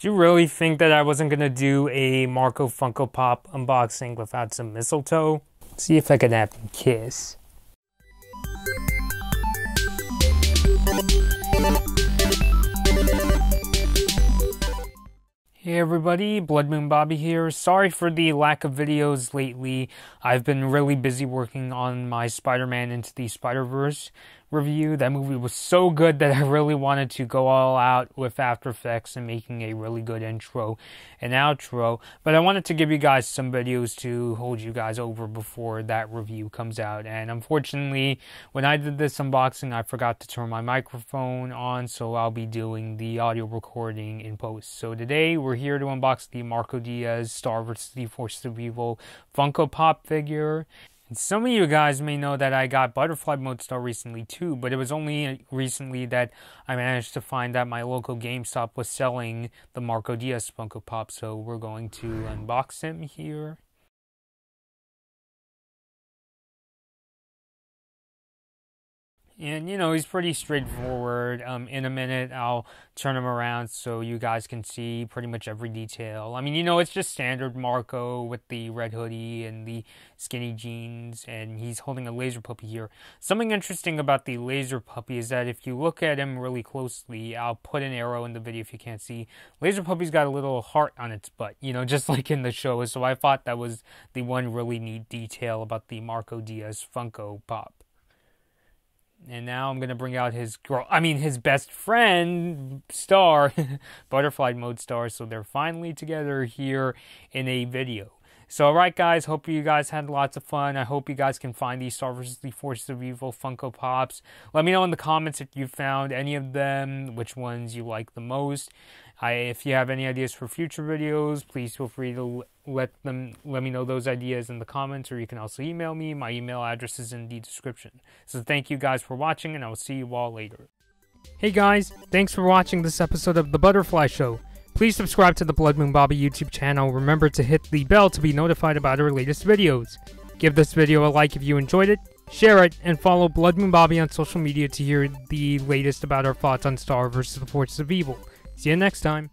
Do you really think that I wasn't gonna do a Marco Funko Pop unboxing without some mistletoe? See if I can have them kiss. Hey everybody, Blood Moon Bobby here. Sorry for the lack of videos lately. I've been really busy working on my Spider-Man into the Spider-Verse review. That movie was so good that I really wanted to go all out with After Effects and making a really good intro and outro. But I wanted to give you guys some videos to hold you guys over before that review comes out. And unfortunately, when I did this unboxing, I forgot to turn my microphone on. So I'll be doing the audio recording in post. So today we're here to unbox the Marco Diaz Star vs. The Forces of Evil Funko Pop figure. And some of you guys may know that I got Butterfly Moonstar recently too, but it was only recently that I managed to find that my local GameStop was selling the Marco Diaz Funko Pop, so we're going to unbox him here. And, you know, he's pretty straightforward. In a minute, I'll turn him around so you guys can see pretty much every detail. I mean, you know, it's just standard Marco with the red hoodie and the skinny jeans. And he's holding a laser puppy here. Something interesting about the laser puppy is that if you look at him really closely, I'll put an arrow in the video if you can't see. Laser puppy's got a little heart on its butt, you know, just like in the show. So I thought that was the one really neat detail about the Marco Diaz Funko Pop. And now I'm going to bring out his best friend, Star, Butterfly Moonstar. So they're finally together here in a video. So, alright guys, hope you guys had lots of fun. I hope you guys can find these Star vs. The Forces of Evil Funko Pops. Let me know in the comments if you found any of them, which ones you like the most. If you have any ideas for future videos, please feel free to let me know those ideas in the comments, or you can also email me. My email address is in the description. So thank you guys for watching, and I will see you all later. Hey guys, thanks for watching this episode of The Butterfly Show. Please subscribe to the Blood Moon Bobby YouTube channel. Remember to hit the bell to be notified about our latest videos. Give this video a like if you enjoyed it, share it, and follow Blood Moon Bobby on social media to hear the latest about our thoughts on Star vs. The Forces of Evil. See you next time.